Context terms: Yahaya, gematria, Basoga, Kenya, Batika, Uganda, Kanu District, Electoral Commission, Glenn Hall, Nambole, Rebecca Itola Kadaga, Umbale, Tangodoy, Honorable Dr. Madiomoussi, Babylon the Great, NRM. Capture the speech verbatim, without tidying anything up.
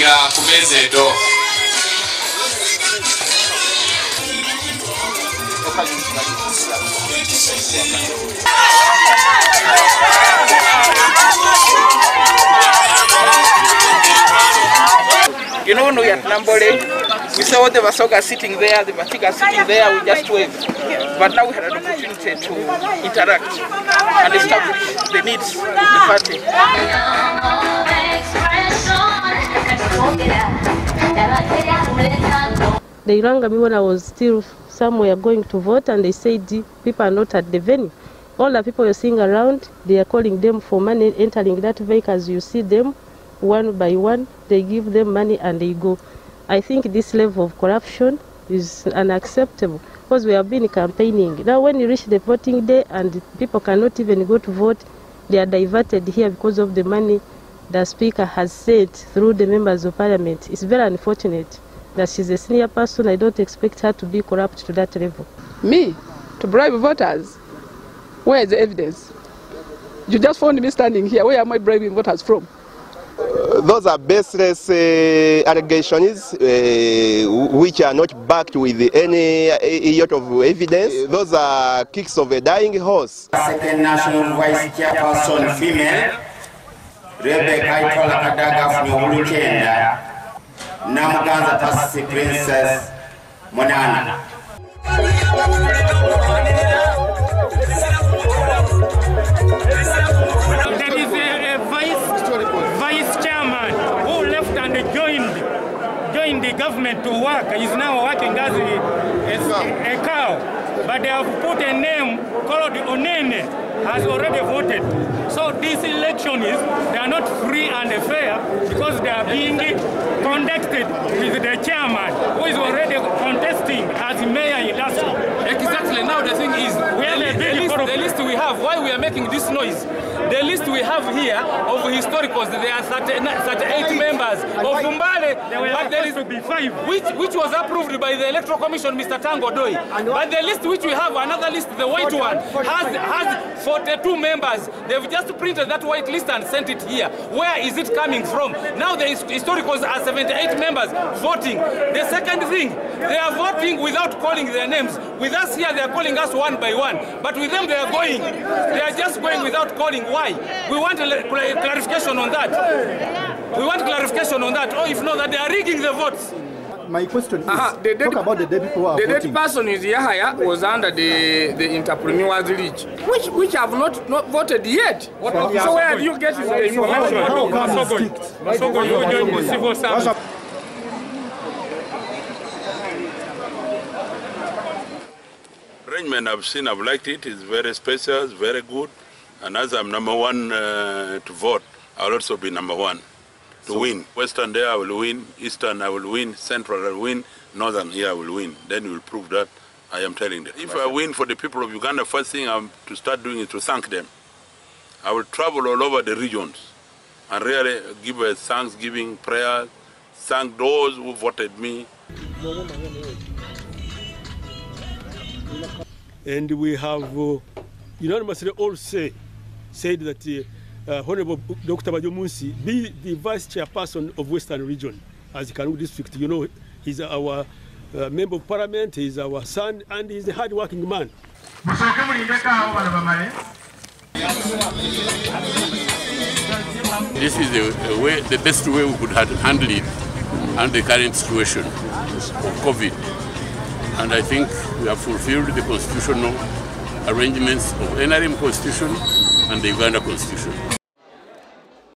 kulinda kumeza edo. You know, we at Nambole, we saw the Basoga sitting there, the Batika sitting there, we just waved. But now we had an opportunity to interact and establish the needs of the party. The Iranga, when I was still somewhere going to vote, and they said the people are not at the venue. All the people you're seeing around, they are calling them for money, entering that vehicle as you see them. One by one, they give them money and they go. I think this level of corruption is unacceptable because we have been campaigning. Now when you reach the voting day and people cannot even go to vote, they are diverted here because of the money the Speaker has sent through the members of parliament. It's very unfortunate that she's a senior person. I don't expect her to be corrupt to that level. Me? To bribe voters? Where is the evidence? You just found me standing here. Where am I bribing voters from? Those are baseless uh, allegations uh, which are not backed with any lot of evidence. Those are kicks of a dying horse. Second national vice chairperson female, Rebecca Itola Kadaga from Uganda, Kenya, Namganza Tassi Princess Monana. The government to work is now working as a, a, a cow, but they have put a name called Onene has already voted. So this election is they are not free and fair because they are being conducted with the chairman who is already contesting as mayor in Lasso. Exactly. Now the thing is, we are the, the, list, the list we have. Why we are making this noise? The list we have here of historicals, there are thirty-eight members of Umbale, but there is to be five, which, which was approved by the Electoral Commission, Mister Tangodoy. But the list which we have, another list, the white one, has, has forty-two members. They've just printed that white list and sent it here. Where is it coming from? Now the historicals are seventy-eight members voting. The second thing, they are voting without calling their names. With us here, they are calling us one by one, but with them, they are going. They are just going without calling. Why? We want a clarification on that. We want clarification on that. Or if not, that they are rigging the votes. My question is, uh-huh, the dead, talk about the dead people who are The voting. Dead person is Yahaya, was under the, the entrepreneur's reach, which, which have not, not voted yet. What, so so where do you get the information? How come it's ticked? Basoga, you join the civil service. Arrangement I've seen, I've liked it. It's very special, it's very good. And as I'm number one uh, to vote, I'll also be number one to so win. Western there I will win, Eastern I will win, Central I will win, Northern here I will win. Then you will prove that I am telling them. If I win for the people of Uganda, first thing I'm to start doing is to thank them. I will travel all over the regions and really give a thanksgiving prayer, thank those who voted me. And we have uh, unanimously all say, said that uh, uh, Honorable Doctor Madiomoussi be the vice chairperson of Western Region as Kanu District. You know, he's our uh, member of parliament, he's our son, and he's a hard-working man. This is the, the, way, the best way we could handle it under the current situation of COVID. And I think we have fulfilled the constitutional arrangements of N R M Constitution and the Uganda Constitution.